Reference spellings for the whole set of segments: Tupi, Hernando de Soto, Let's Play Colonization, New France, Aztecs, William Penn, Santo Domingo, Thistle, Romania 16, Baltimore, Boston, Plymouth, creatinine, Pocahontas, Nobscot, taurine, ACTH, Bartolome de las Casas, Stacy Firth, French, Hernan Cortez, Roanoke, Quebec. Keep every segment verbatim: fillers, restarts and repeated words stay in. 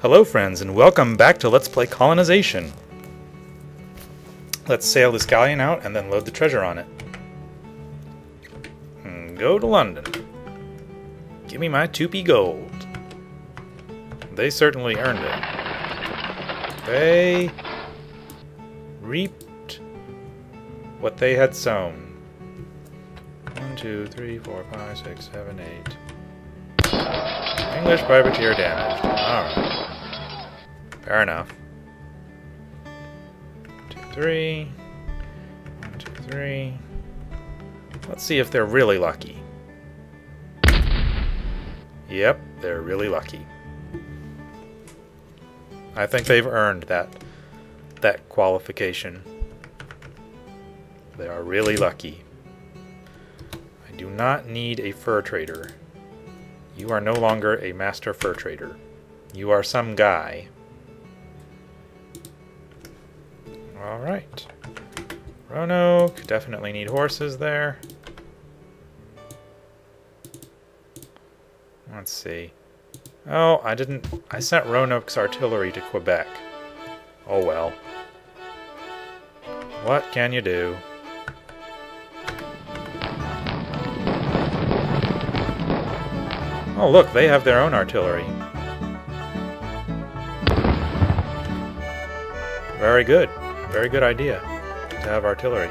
Hello friends, and welcome back to Let's Play Colonization. Let's sail this galleon out and then load the treasure on it. And go to London. Give me my Tupi gold. They certainly earned it. They reaped what they had sown. One, two, three, four, five, six, seven, eight. English privateer damaged. Alright. Fair enough. Two, three. One, two, three. Let's see if they're really lucky. Yep, they're really lucky. I think they've earned that that qualification. They are really lucky. I do not need a fur trader. You are no longer a master fur trader. You are some guy. Alright. Roanoke, definitely need horses there. Let's see. Oh, I didn't... I sent Roanoke's artillery to Quebec. Oh well. What can you do? Oh look, they have their own artillery. Very good. Very good idea to have artillery.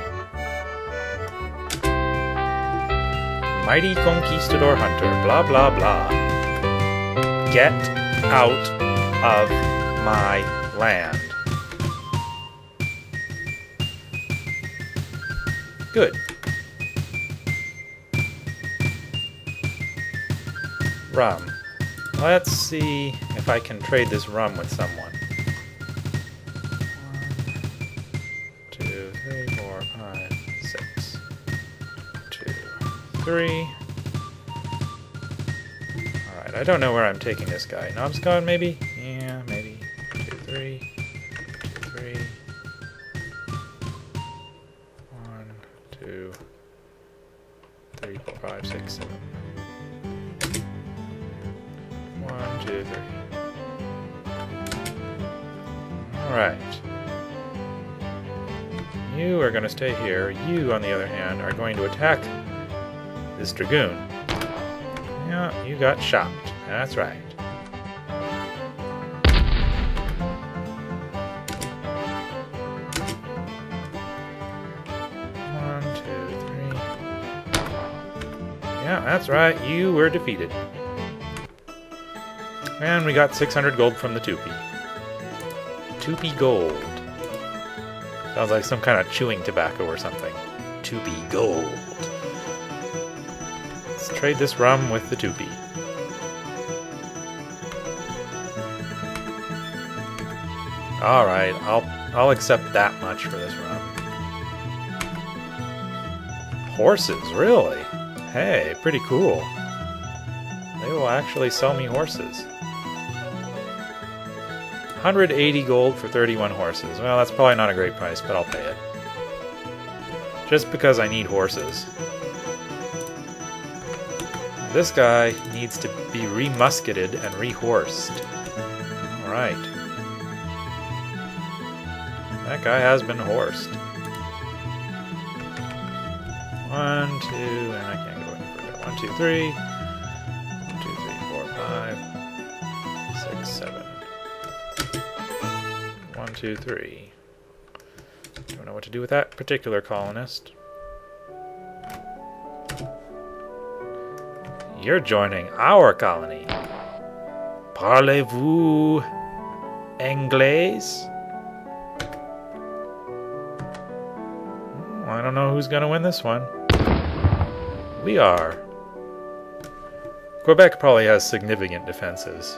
Mighty conquistador hunter, blah blah blah. Get out of my land. Good. Rum. Let's see if I can trade this rum with someone. Three. Alright, I don't know where I'm taking this guy. Nomscon, maybe? Yeah, maybe. Two, three. Two, three. One, two, three, four, five, six, seven. One, two, three. Alright. You are going to stay here. You, on the other hand, are going to attack this dragoon. Yeah, you got shot. That's right. One, two, three. Yeah, that's right. You were defeated. And we got six hundred gold from the Tupi. Tupi gold. Sounds like some kind of chewing tobacco or something. Tupi gold. Let's trade this rum with the Tupi. All right, I'll I'll accept that much for this rum. Horses, really? Hey, pretty cool. They will actually sell me horses. one hundred eighty gold for thirty-one horses. Well, that's probably not a great price, but I'll pay it. Just because I need horses. This guy needs to be re-musketed and re-horsed. Alright. That guy has been horsed. One, two, and I can't go any further. One, two, three. One, two, three, four, five. Six, seven. One, two, three. Don't know what to do with that particular colonist. You're joining our colony. Parlez-vous anglais? I don't know who's going to win this one. We are. Quebec probably has significant defenses.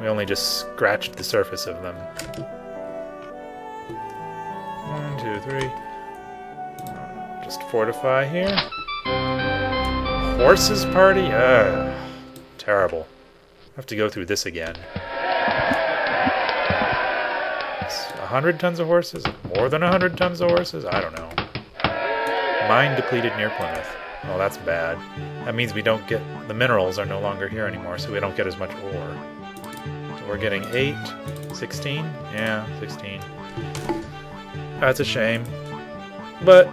We only just scratched the surface of them. One, two, three. Just fortify here. Horses party? Ugh. Terrible. I have to go through this again. A hundred tons of horses? More than a hundred tons of horses? I don't know. Mine depleted near Plymouth. Oh, that's bad. That means we don't get... The minerals are no longer here anymore, so we don't get as much ore. So We're getting eight. sixteen? Yeah, sixteen. That's a shame. But,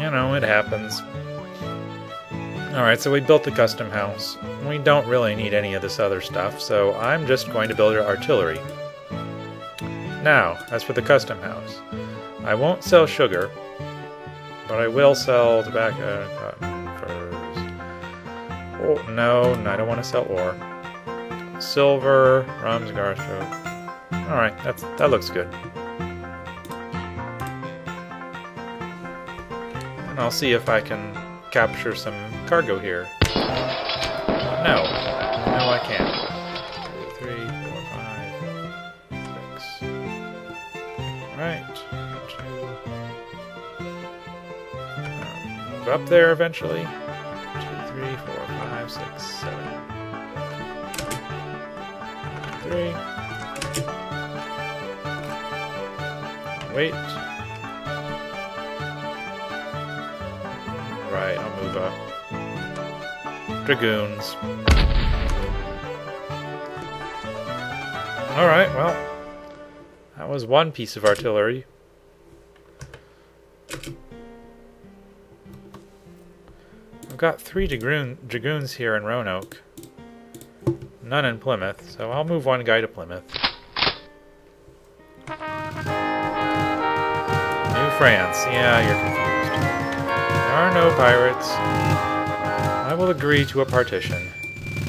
you know, it happens. Alright, so we built the custom house. We don't really need any of this other stuff, so I'm just going to build our artillery. Now, as for the custom house. I won't sell sugar, but I will sell tobacco first. Oh, no, I don't want to sell ore. Silver, rums, garstro. Alright, that's that looks good. And I'll see if I can capture some cargo here. No. No, I can't. Two, three, four, five, six. Alright. Two. Move up there eventually. Two, three, four, five, six, seven. Three. Wait. Right, I'll move up. Dragoons. Alright, well, that was one piece of artillery. I've got three dragoon dragoons here in Roanoke. None in Plymouth, so I'll move one guy to Plymouth. New France. Yeah, you're confused. There are no pirates. I will agree to a partition,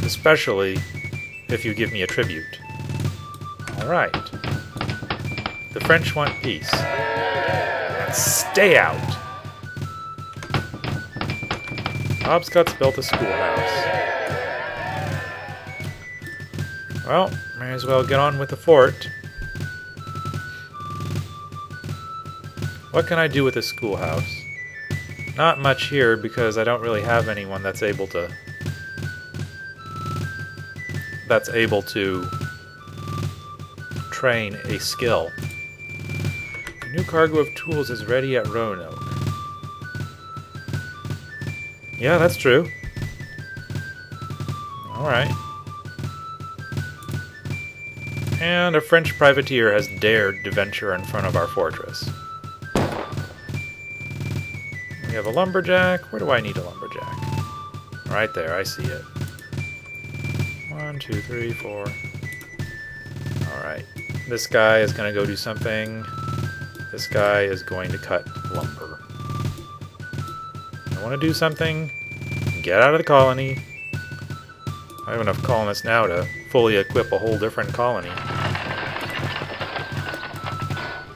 especially if you give me a tribute. Alright. The French want peace. And stay out! Bob Scott's built a schoolhouse. Well, may as well get on with the fort. What can I do with this schoolhouse? Not much here because I don't really have anyone that's able to... that's able to train a skill. A new cargo of tools is ready at Roanoke. Yeah, that's true. Alright. And a French privateer has dared to venture in front of our fortress. We have a lumberjack. Where do I need a lumberjack? Right there, I see it. One, two, three, four. Alright. This guy is going to go do something. This guy is going to cut lumber. I want to do something. Get out of the colony. I have enough colonists now to fully equip a whole different colony.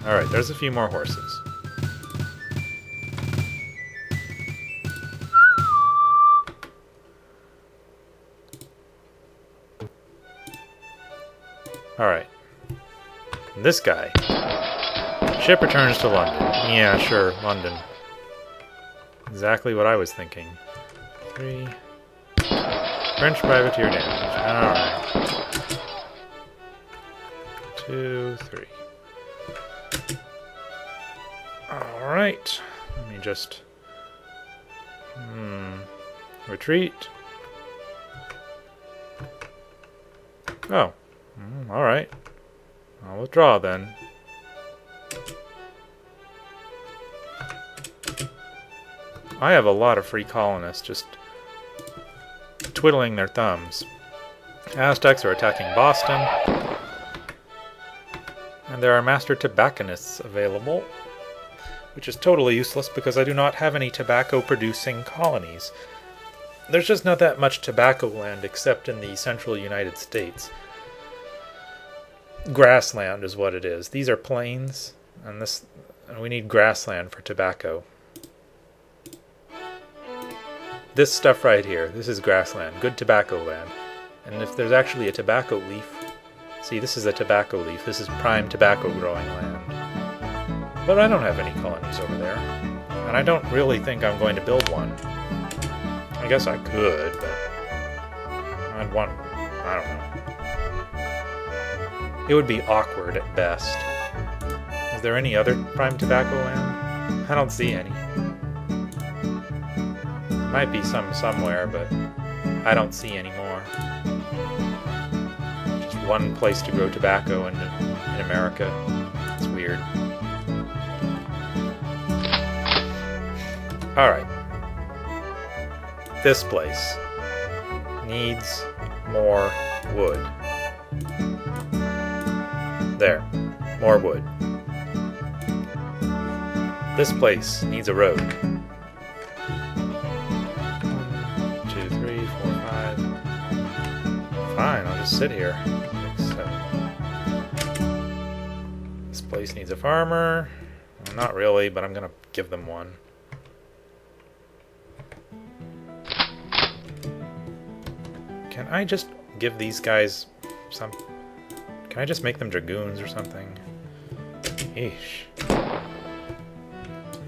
Alright, there's a few more horses. Alright. This guy. Ship returns to London. Yeah, sure, London. Exactly what I was thinking. Three... French privateer damage. Alright. Two, three. Alright. Let me just... Hmm. Retreat. Oh. Mm, alright. I'll withdraw then. I have a lot of free colonists just... twiddling their thumbs. Aztecs are attacking Boston. And there are master tobacconists available, which is totally useless because I do not have any tobacco-producing colonies. There's just not that much tobacco land except in the central United States. Grassland is what it is. These are plains, and this, and we need grassland for tobacco. This stuff right here, this is grassland, good tobacco land. And if there's actually a tobacco leaf, see, this is a tobacco leaf, this is prime tobacco growing land. But I don't have any colonies over there, and I don't really think I'm going to build one. I guess I could, but I'd want, I don't know. It would be awkward at best. Is there any other prime tobacco land? I don't see any. Might be some somewhere, but I don't see any more. Just one place to grow tobacco in, in America. It's weird. Alright. This place needs more wood. There. More wood. This place needs a road. One, two, three, four, five. Fine, I'll just sit here. Six, seven. This place needs a farmer. Well, not really, but I'm gonna give them one. Can I just give these guys some... Can I just make them dragoons or something? Eesh.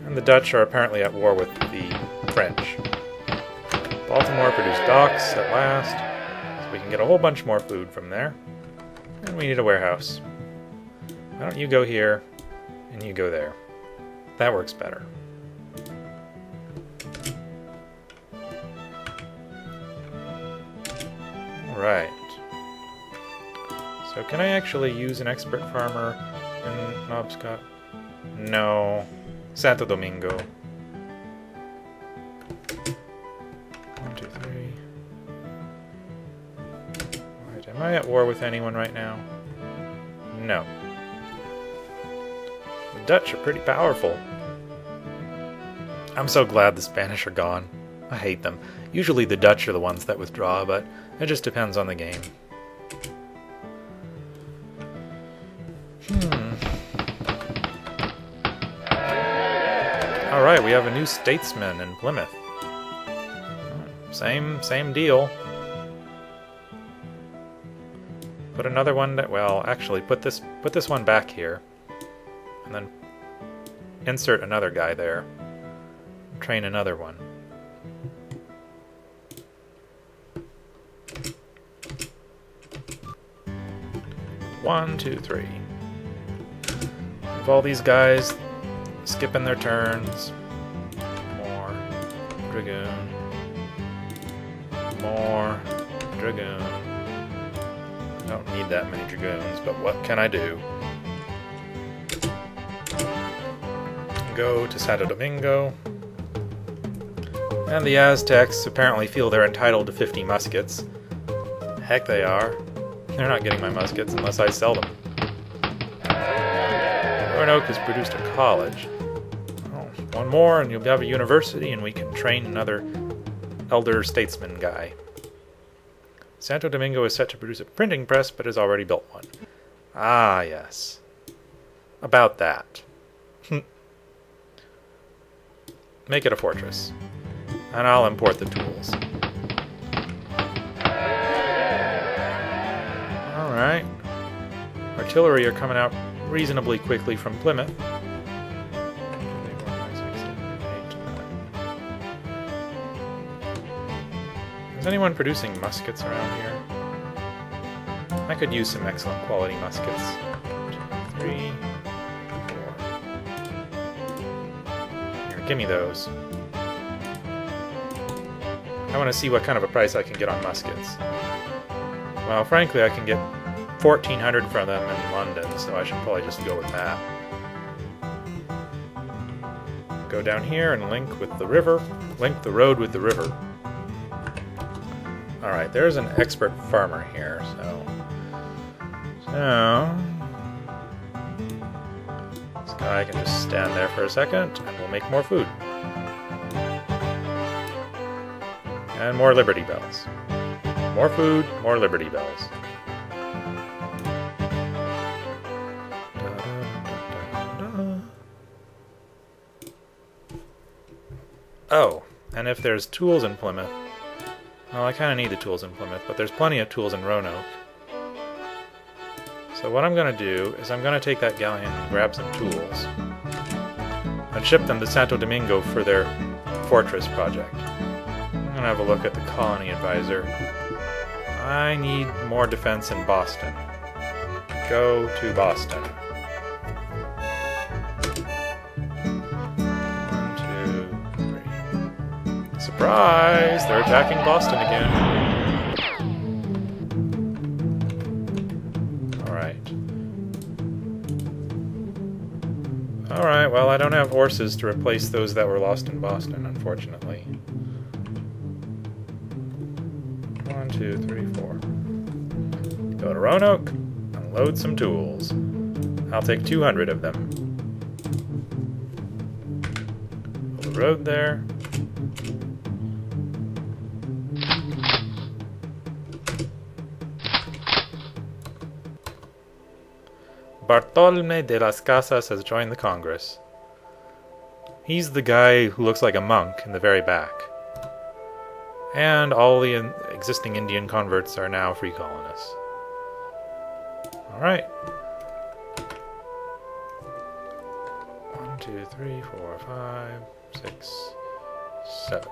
And the Dutch are apparently at war with the French. Baltimore produced docks at last, so we can get a whole bunch more food from there. And we need a warehouse. Why don't you go here, and you go there. That works better. Alright. So can I actually use an expert farmer in Nobscot? No. Santo Domingo. One, two, three. Alright, am I at war with anyone right now? No. The Dutch are pretty powerful. I'm so glad the Spanish are gone. I hate them. Usually the Dutch are the ones that withdraw, but it just depends on the game. Alright, we have a new statesman in Plymouth. Same, same deal. Put another one that, well, actually, put this, put this one back here. And then insert another guy there. Train another one. One, two, three. With all these guys skipping their turns. More dragoon. More dragoon. I don't need that many dragoons, but what can I do? Go to Santo Domingo. And the Aztecs apparently feel they're entitled to fifty muskets. Heck, they are. They're not getting my muskets unless I sell them. Roanoke has produced a college. Oh, one more and you'll have a university and we can train another elder statesman guy. Santo Domingo is set to produce a printing press but has already built one. Ah, yes. About that. Make it a fortress. And I'll import the tools. Alright. Artillery are coming out reasonably quickly from Plymouth. Is anyone producing muskets around here? I could use some excellent quality muskets. Two, three, four. Here, give me those. I want to see what kind of a price I can get on muskets. Well, frankly, I can get fourteen hundred from them in London, so I should probably just go with that. Go down here and link with the river. Link the road with the river. Alright, there's an expert farmer here, so... So... This guy can just stand there for a second, and we'll make more food. And more Liberty Bells. More food, more Liberty Bells. Oh, and if there's tools in Plymouth... Well, I kind of need the tools in Plymouth, but there's plenty of tools in Roanoke. So what I'm going to do is I'm going to take that galleon and grab some tools and ship them to Santo Domingo for their fortress project. I'm going to have a look at the colony advisor. I need more defense in Boston. Go to Boston. Surprise! They're attacking Boston again. Alright. Alright, well, I don't have horses to replace those that were lost in Boston, unfortunately. One, two, three, four. Go to Roanoke, unload some tools. I'll take two hundred of them. Pull the road there. Bartolome de las Casas has joined the Congress. He's the guy who looks like a monk in the very back. And all the in existing Indian converts are now free colonists. Alright. One, two, three, four, five, six, seven.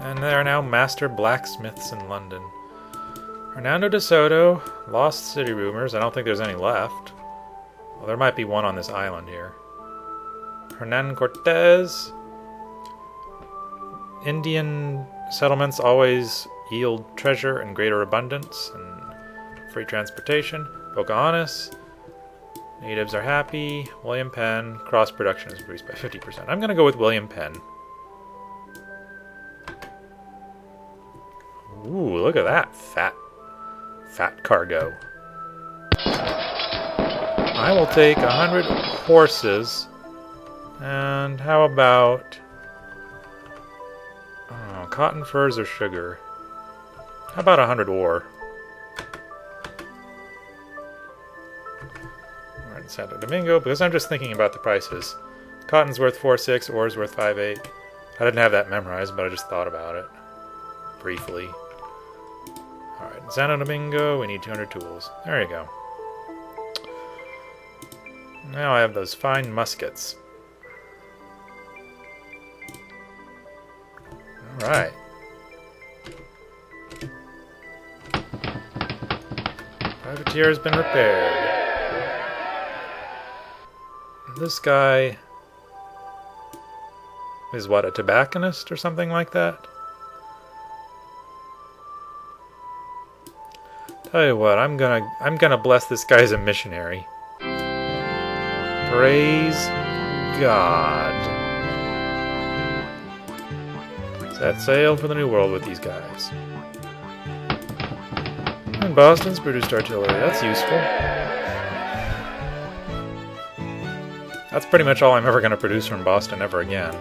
And they are now master blacksmiths in London. Hernando de Soto, lost city rumors. I don't think there's any left. Well, there might be one on this island here. Hernan Cortez. Indian settlements always yield treasure in greater abundance and free transportation. Pocahontas. Natives are happy. William Penn. Cross production is increased by fifty percent. I'm going to go with William Penn. Ooh, look at that fat, fat cargo. I will take a hundred horses. And how about, oh, cotton, furs, or sugar? How about a hundred ore? All right, Santo Domingo, because I'm just thinking about the prices. Cotton's worth four six, ore's worth five eight. I didn't have that memorized, but I just thought about it briefly. Alright, Santo Domingo, we need two hundred tools. There you go. Now I have those fine muskets. Alright. Privateer has been repaired. This guy is what, a tobacconist or something like that? Tell you what, I'm gonna I'm gonna bless this guy as a missionary. Praise God. Set sail for the New World with these guys. And Boston's produced artillery. That's useful. That's pretty much all I'm ever gonna produce from Boston ever again.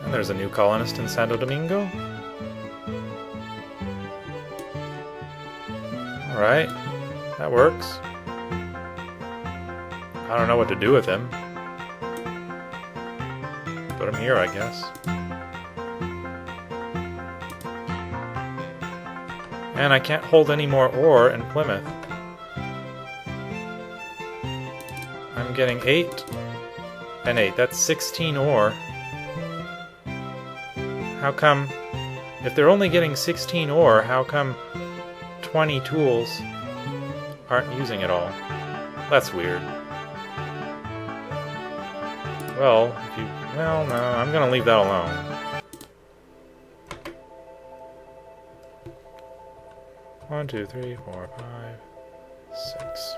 And there's a new colonist in Santo Domingo. Alright, that works. I don't know what to do with him. Put him here, I guess. And I can't hold any more ore in Plymouth. I'm getting eight and eight. That's sixteen ore. How come, if they're only getting sixteen ore, how come twenty tools aren't using it all? That's weird. Well, if you, well, no, I'm gonna leave that alone. One, two, three, four, five, six.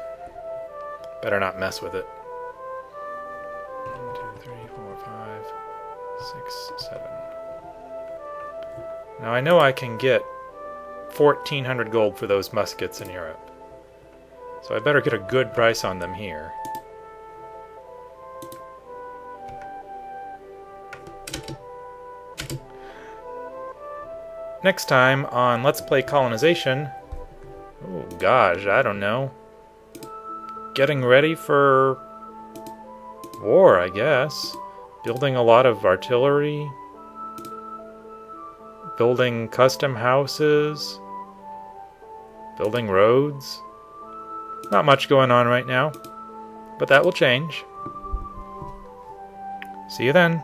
Better not mess with it. One, two, three, four, five, six, seven. Now I know I can get fourteen hundred gold for those muskets in Europe. So I better get a good price on them here. Next time on Let's Play Colonization, oh gosh, I don't know. Getting ready for war, I guess. Building a lot of artillery. Building custom houses. Building roads. Not much going on right now, but that will change. See you then.